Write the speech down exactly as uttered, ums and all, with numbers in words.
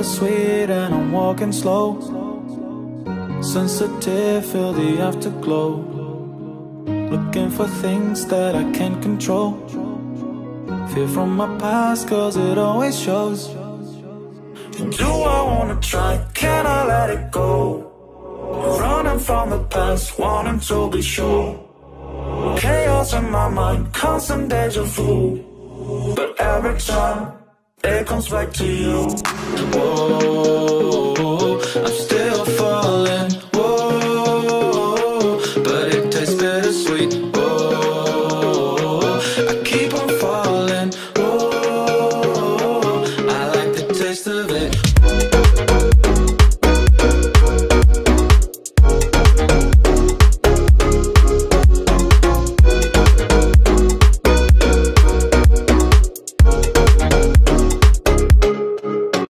bittersweet and I'm walking slow. Sensitive, feel the afterglow. Looking for things that I can't control. Fear from my past, cause it always shows. And do I wanna try, can I let it go? Running from the past, wanting to be sure. Chaos in my mind, constant deja vu. But every time, it comes back to you. Whoa.